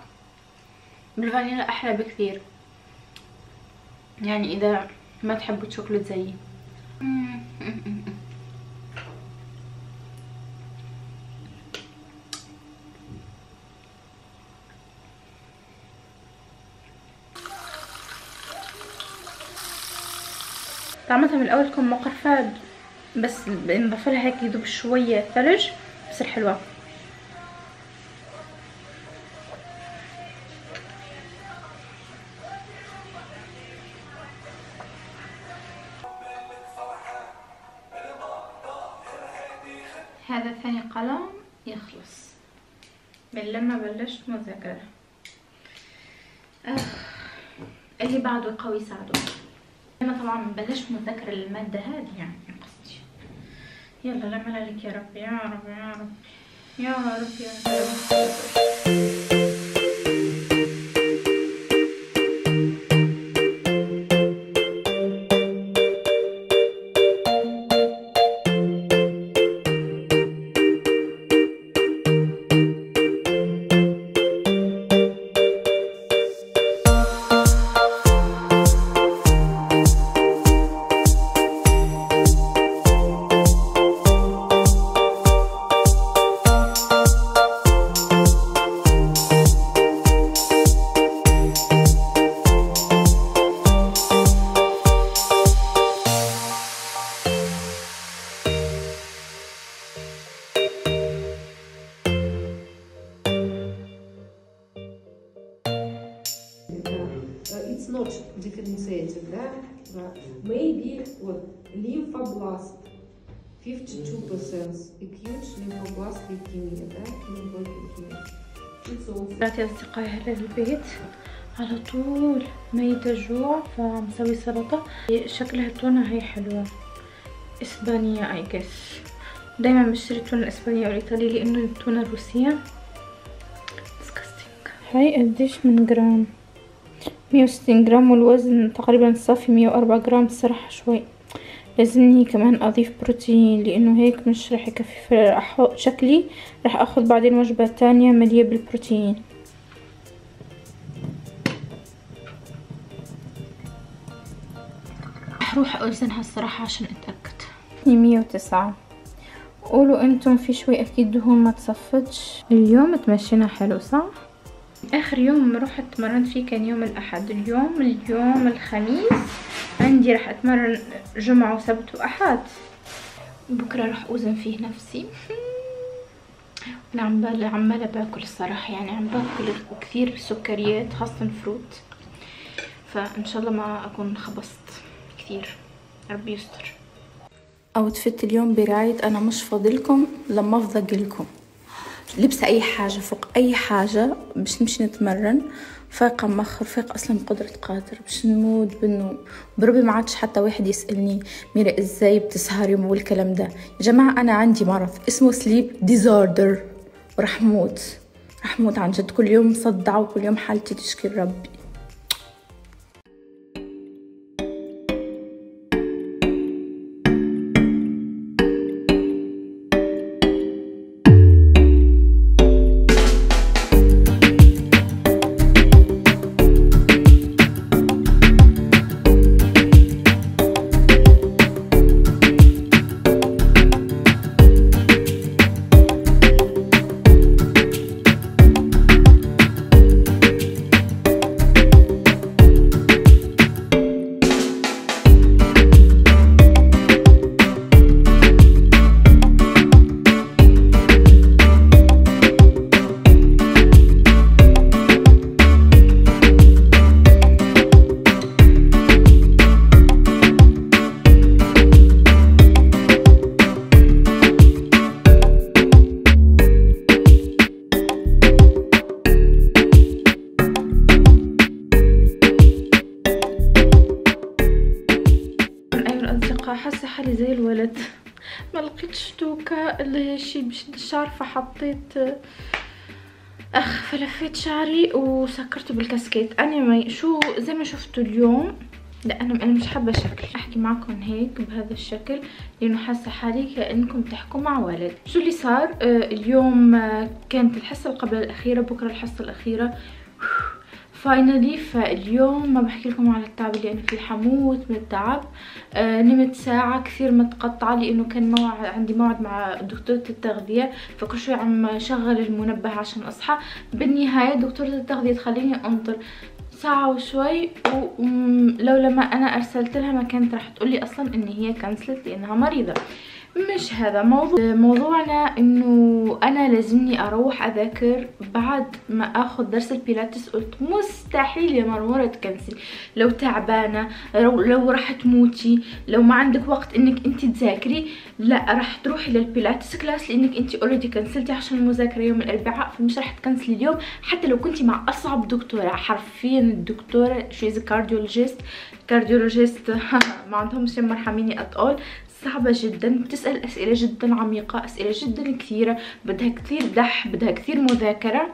بالفانيلا احلى بكثير، يعني اذا ما تحبوا الشوكليت زيي. طعمتها من الاول كان مقرفه، بس بنضيف لها هيك يذوب شويه ثلج بتصير حلوه. هذا ثاني قلم يخلص من لما بلشت مذاكره. اخ اللي بعده قوي ساعده. انا طبعا بلشت مذاكره الماده هذه، يعني قصدي يلا لا ملل لك يا رب يا رب يا رب يا رب يا maybe what lymphoblast fifty-two percent acute lymphoblast leukemia ده lymphoid leukemia. رجعت يا اصدقائي هلا البيت على طول ميت الجوع، فمسوي سلطه شكلها التونه هي حلوه اسبانيه. اي جس دايما بشتري التونه الاسبانيه او الايطاليه لانه التونه الروسيه disgusting. هاي قديش من جرام؟ مية وستين جرام، والوزن تقريبا صافي مية وأربعة جرام. الصراحه شوي لازمني كمان اضيف بروتين لانه هيك مش راح يكفي شكلي. راح اخذ بعدين وجبه تانية مليئه بالبروتين. هروح اوزنها الصراحه عشان اتاكد. مية وتسعة. قولوا انتم في شوي اكيد دهون ما تصفتش. اليوم تمشينا حلو صح؟ اخر يوم روحت اتمرنت فيه كان يوم الاحد. اليوم اليوم الخميس عندي، راح اتمرن جمعه وسبت واحد. بكره راح اوزن فيه نفسي. انا عماله عماله باكل الصراحه، يعني عم باكل كثير سكريات خاصه فروت، فان شاء الله ما اكون خبصت كثير. ربي يستر. اوتفيت اليوم برايه انا مش فاضلكم لما افضل لكم. لبسه اي حاجه فوق اي حاجه باش نمشي نتمرن. فايقه مخر، فايقه اصلا بقدره قادر باش نموت بالنوم. بربي ما عادش حتى واحد يسالني ميرا ازاي بتسهري والكلام ده. يا جماعه انا عندي مرض اسمه سليب ديزوردر وراح موت، راح موت عن جد. كل يوم مصدعه وكل يوم حالتي تشكي ربي. حاسه حالي زي الولد. ما لقيتش توكه اللي شي باش ندير الشعر، فحطيت اخ فلفيت شعري وسكرته بالكاسكيت. انا ما شو زي ما شفتوا اليوم، لانه انا مش حابه شكل احكي معكم هيك بهذا الشكل، لانه حاسه حالي كانكم تحكوا مع ولد. شو اللي صار اليوم؟ كانت الحصه القبل الاخيره، بكره الحصه الاخيره فاينالي. فاليوم ما بحكي لكم على التعب اللي انا فيه، حموت من التعب. آه نمت ساعه كثير متقطعه، لانه كان موعد عندي موعد مع دكتوره التغذيه، فكل شوي عم شغل المنبه عشان اصحى. بالنهايه دكتوره التغذيه تخليني انطر ساعه وشوي، ولولا ما انا ارسلت لها ما كانت راح تقول لي اصلا ان هي كنسلت لانها مريضه. مش هذا موضوع موضوعنا، انه انا لازمني اروح اذاكر بعد ما اخذ درس البيلاتس. قلت مستحيل يا مرموره تكنسل، لو تعبانه، لو راح تموتي، لو ما عندك وقت انك انت تذاكري، لا راح تروحي للبيلاتس كلاس، لانك انت اوريدي كنسلتي عشان المذاكره يوم الاربعاء، فمش راح تكنسلي اليوم حتى لو كنتي مع اصعب دكتوره. حرفيا الدكتوره شيز كارديولوجيست كارديولوجيست ما عندهمش شي مرحميني اتقول، صعبة جدا، بتسأل أسئلة جدا عميقة، أسئلة جدا كثيرة، بدها كثير دح، بدها كثير مذاكرة.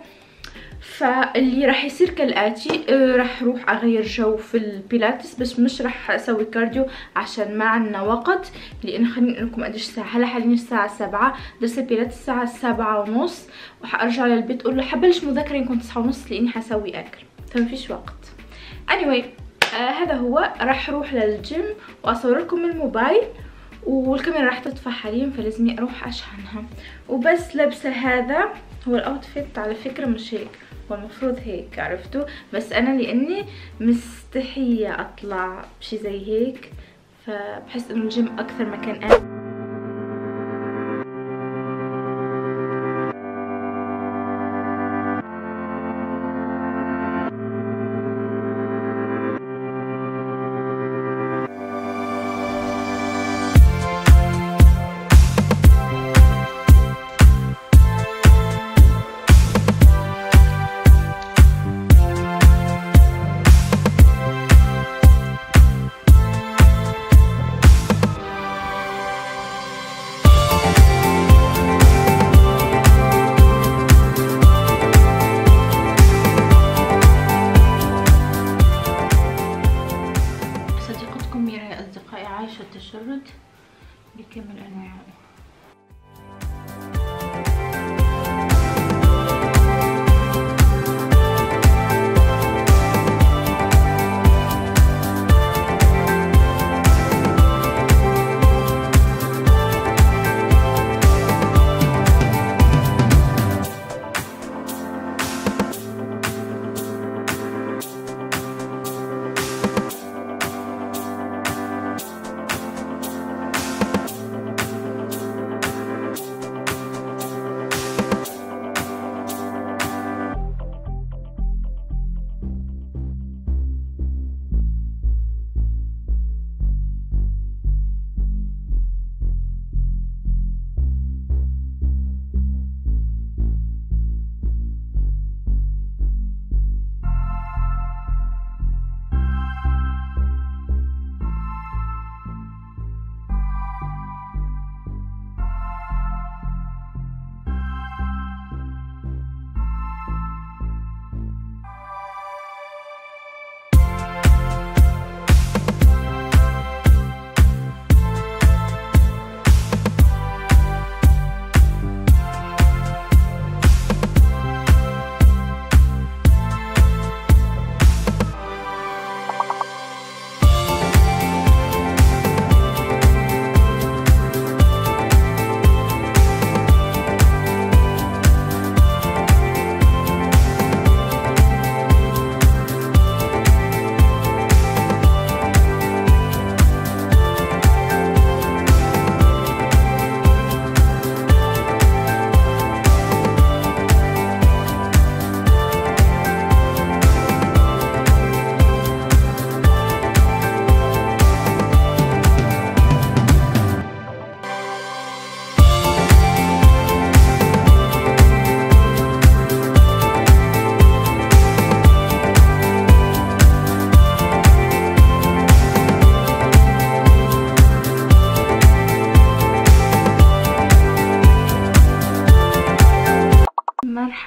فاللي راح يصير كالآتي، راح روح أغير جو في البيلاتس، بس مش راح أسوي كارديو عشان ما عنا وقت، لأن خليني أقول لكم قديش الساعة. هلا حاليا الساعة سبعة، درس البيلاتس الساعة سبعة ونص، وحأرجع للبيت أقول له حبلش مذاكرة يكون تسعة ونص، لأني حسوي أكل، فمفيش وقت. anyway آه هذا هو. راح روح للجيم وأصور لكم الموبايل، والكاميرا راح تطفى حاليا فلازم اروح اشحنها. وبس لابسه هذا هو الاوتفيت، على فكره مش هيك، هو المفروض هيك عرفتوا، بس انا لاني مستحيه اطلع بشي زي هيك، فبحس انه الجيم اكثر مكان انا. بكامل انواعه.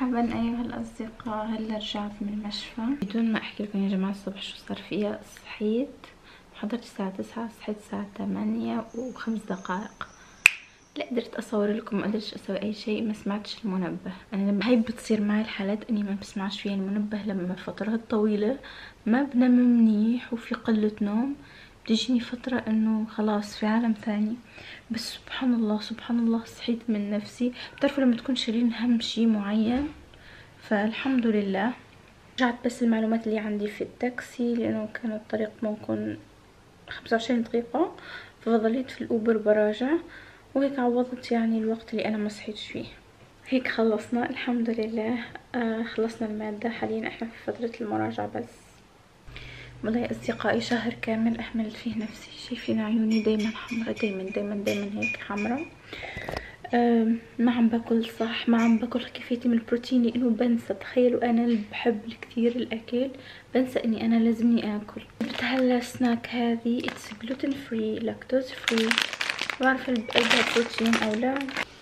مرحبا ايها الاصدقاء. هلا رجعت من المشفى. بدون ما احكي لكم يا جماعه الصبح شو صار فيا. صحيت حضرت الساعه تسعة، صحيت الساعه ثمانية وخمس دقائق. لا قدرت اصور لكم، ما قدرتش اسوي اي شيء، ما سمعتش المنبه. انا لما هاي بتصير معي الحالات اني ما بسمعش فيها المنبه، لما فترات طويله ما بنام منيح وفي قله نوم بتجيني فترة انه خلاص في عالم ثاني. بس سبحان الله سبحان الله صحيت من نفسي. بتعرفوا لما تكون شايلين هم شي معين، فالحمد لله. رجعت بس المعلومات اللي عندي في التاكسي، لانه كان الطريق ممكن خمسة وعشرين دقيقة، فظليت في الاوبر براجع، وهيك عوضت يعني الوقت اللي انا ما صحيتش فيه. هيك خلصنا الحمد لله. آه خلصنا المادة، حاليا احنا في فترة المراجعة بس. والله يا اصدقائي شهر كامل احمل فيه نفسي، شايفين عيوني دايما حمرا، دايما دايما دايما هيك حمرا. ما عم باكل صح، ما عم باكل كفايتي من البروتين، لانه بنسى. تخيلوا انا اللي بحب كثير الاكل بنسى اني انا لازمني اكل. جبت هلا سناك، هذه اتس جلوتين فري لاكتوز فري، ما بعرف قلبها بروتين او لا.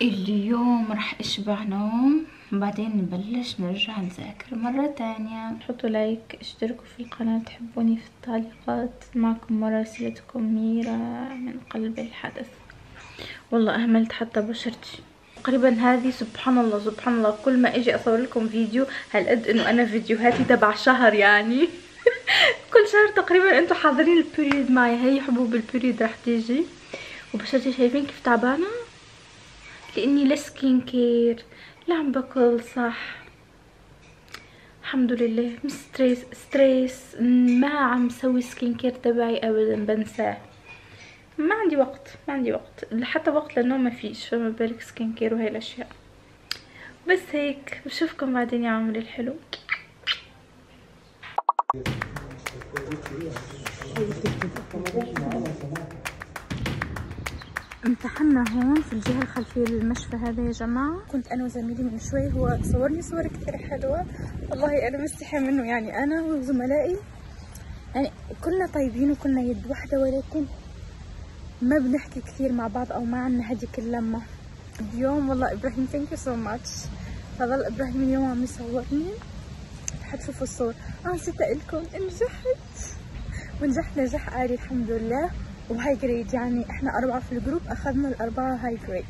اليوم راح اشبع نوم، بعدين نبلش نرجع نذاكر مرة تانية. حطوا لايك، اشتركوا في القناة، تحبوني في التعليقات. معكم مرة سلتكم ميرا من قلب الحدث. والله اهملت حتى بشرتي تقريبا. هذه سبحان الله سبحان الله كل ما اجي اصور لكم فيديو، هالقد انه انا فيديوهاتي تبع شهر يعني كل شهر تقريبا انتم حاضرين البريود معي. هي حبوب البريود راح تيجي، وبشرتي شايفين كيف تعبانة، لاني لا سكين كير، لا عم باكل صح، الحمد لله. مستريس ستريس، ما عم سوي سكين كير تبعي ابدا، بنساه، ما عندي وقت ما عندي وقت حتى وقت للنوم ما فيش، فما بالك سكين كير وهي الاشياء. بس هيك بشوفكم بعدين يا عمري الحلو. امتحنا هون في الجهه الخلفيه للمشفى. هذا يا جماعه كنت انا وزميلي من شوي، هو صورني صور كثير حلوه، والله انا مستحيه منه يعني. انا وزملائي يعني كلنا طيبين وكلنا يد واحده، ولكن ما بنحكي كثير مع بعض او ما عندنا هذيك اللمه. اليوم والله ابراهيم ثانك يو سو ماتش، فضل ابراهيم اليوم عم يصورني، حتشوفوا الصور. اه نسيت اقول لكم نجحت، ونجحت نجاح عالي الحمد لله، وهاي جريد يعني احنا أربعة في الجروب، أخذنا الأربعة هاي جريد.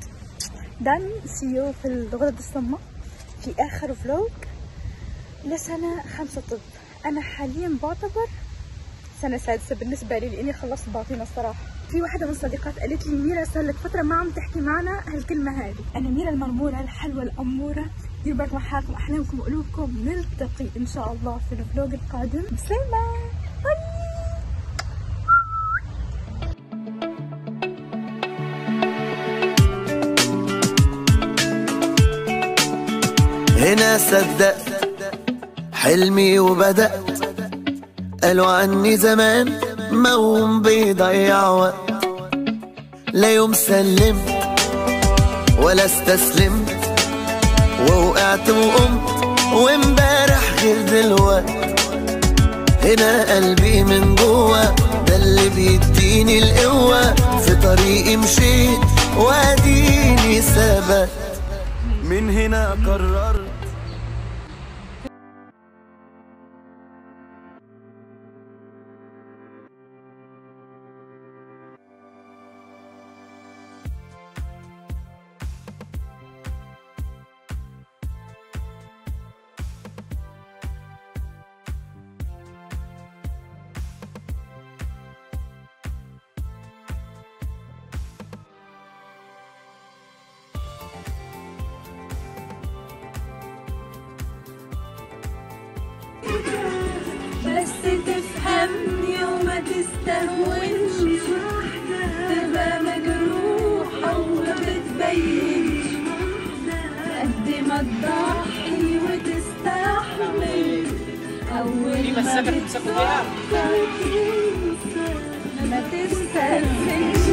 دان سيو في غرض الصمة في آخر فلوج لسنة خمسة طب. أنا حاليا بعتبر سنة سادسة بالنسبة لي، لأني خلصت بعطينا الصراحة. في واحدة من صديقات قالت لي ميرا صار لك فترة ما عم تحكي معنا هالكلمة هذه. أنا ميرا المرمورة الحلوة الأمورة، ديروا بالكم على حالكم وأحلامكم وقلوبكم. نلتقي إن شاء الله في الفلوج القادم. بسلامة. هنا صدقت حلمي وبدأت، قالوا عني زمان موم بيضيع وقت. لا يوم سلمت ولا استسلمت، ووقعت وقمت وامبارح غير دلوقت. هنا قلبي من جوه ده اللي بيديني القوة، في طريقي مشيت واديني ثبت، من هنا قررت. بس تفهمني وما تستهونش، تبقى مجروحة وما بتبينش، قد ما تضحي وتستحمل. أول ما بتفكر تنسى، ما تستسلمش.